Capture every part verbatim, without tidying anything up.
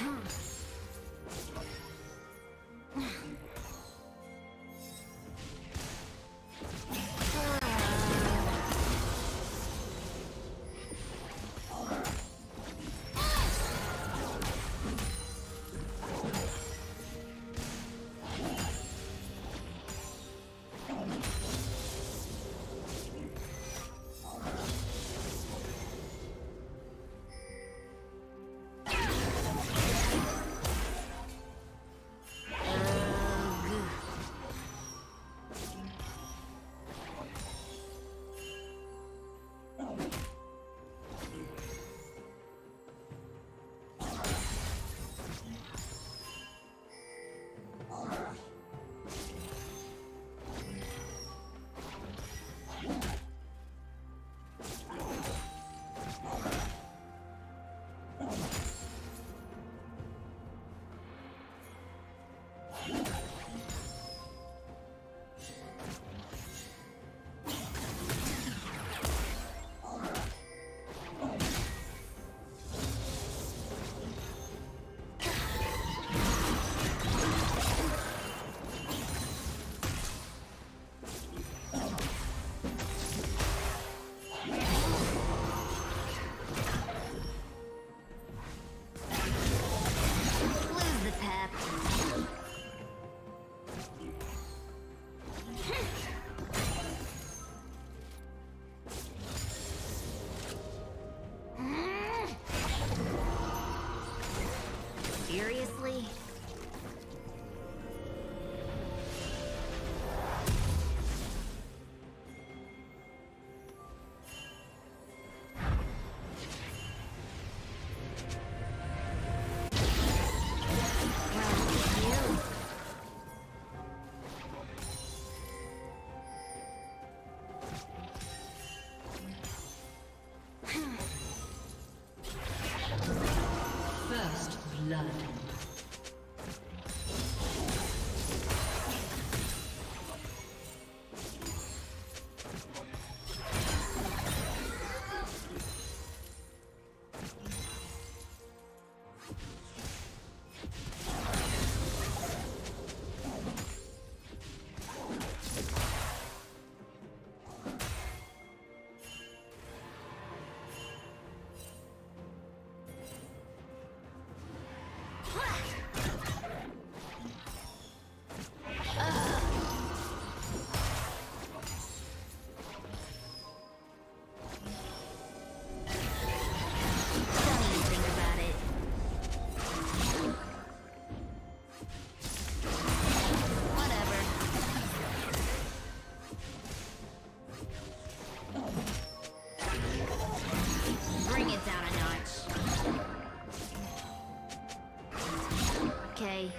Seriously? Okay.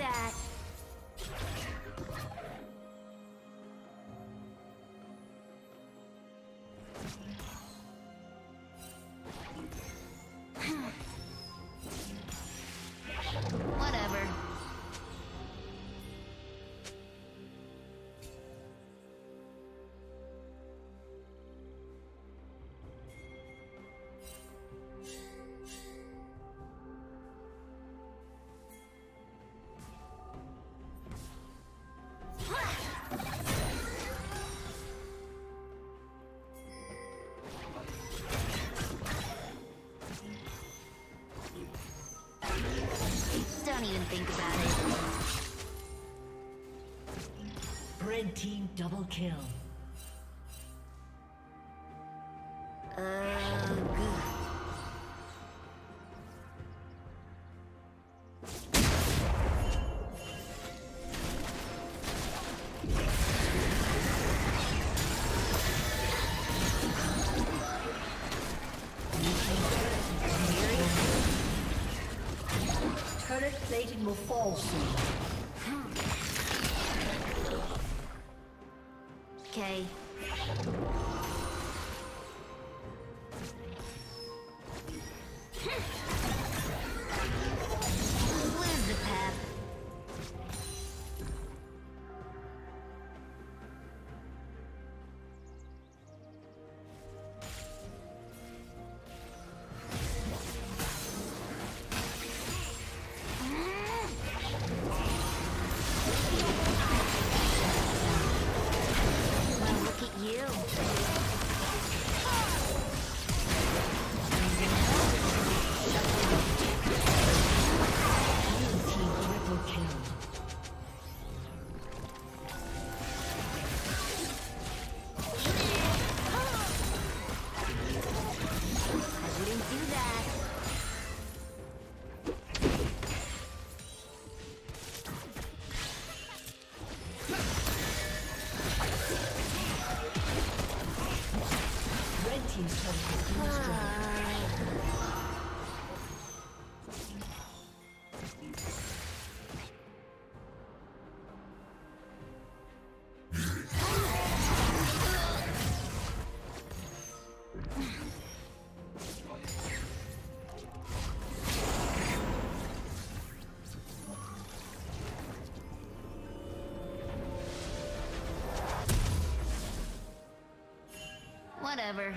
that. Don't even think about it. Red team double kill. Will fall soon. Okay. Where's the path? Whatever.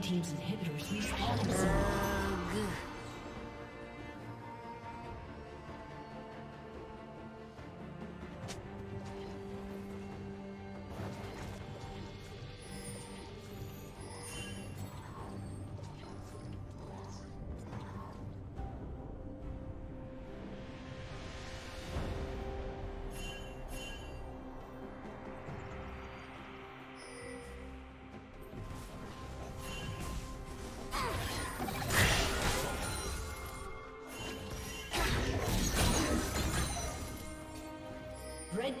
Team's inhibitors use all of them. Red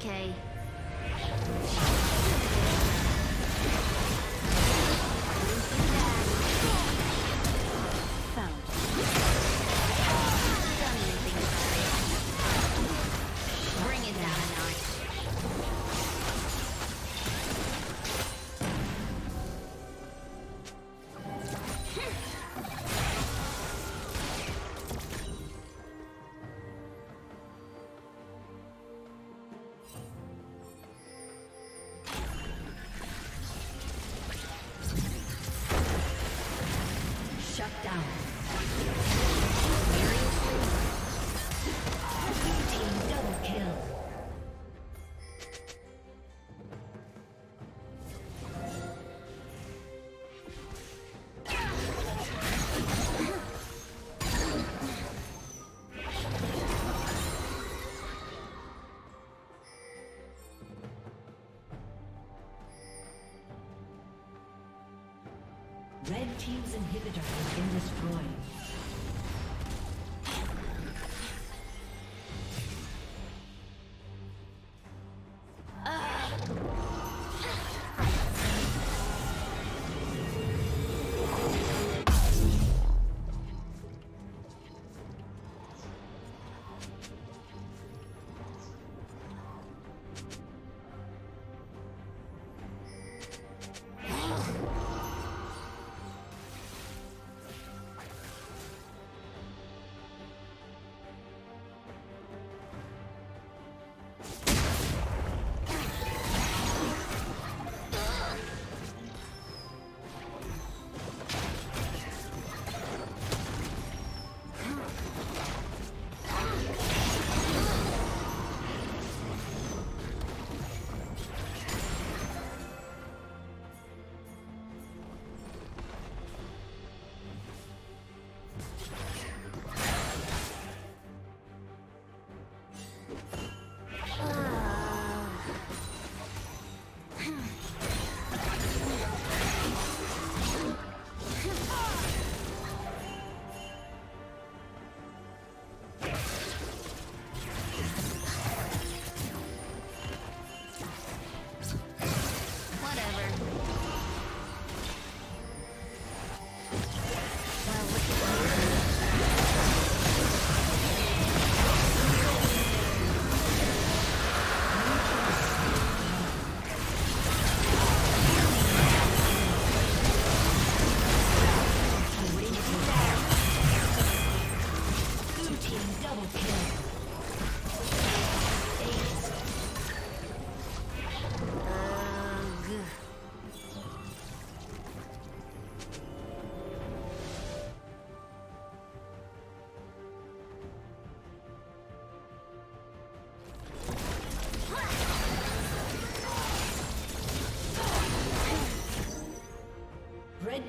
Okay. Red team's inhibitor has been destroyed. Red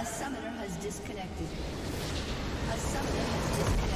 A summoner has disconnected. A summoner has disconnected.